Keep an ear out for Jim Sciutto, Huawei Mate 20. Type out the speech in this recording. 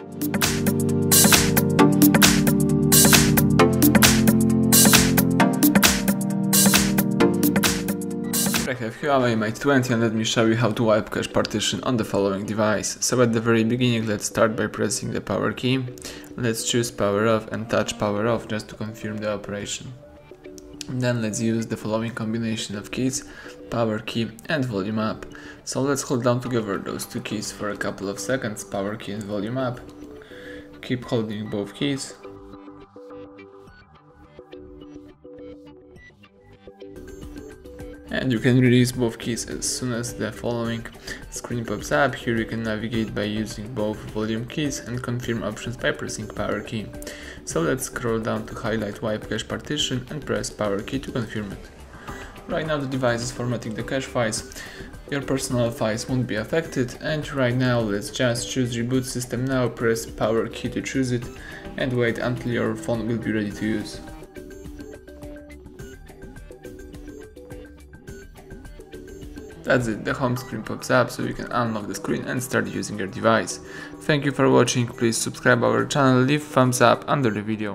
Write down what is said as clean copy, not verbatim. I have Huawei Mate 20 and let me show you how to wipe cache partition on the following device. So at the very beginning, let's start by pressing the power key. Let's choose power off and touch power off just to confirm the operation. Then let's use the following combination of keys: power key and volume up. So let's hold down together those two keys for a couple of seconds, power key and volume up. Keep holding both keys. And you can release both keys as soon as the following screen pops up. Here you can navigate by using both volume keys and confirm options by pressing power key. So let's scroll down to highlight wipe cache partition and press power key to confirm it. Right now the device is formatting the cache files. Your personal files won't be affected, and right now let's just choose reboot system now, press power key to choose it, and wait until your phone will be ready to use. That's it, the home screen pops up, so you can unlock the screen and start using your device. Thank you for watching, please subscribe our channel, leave thumbs up under the video.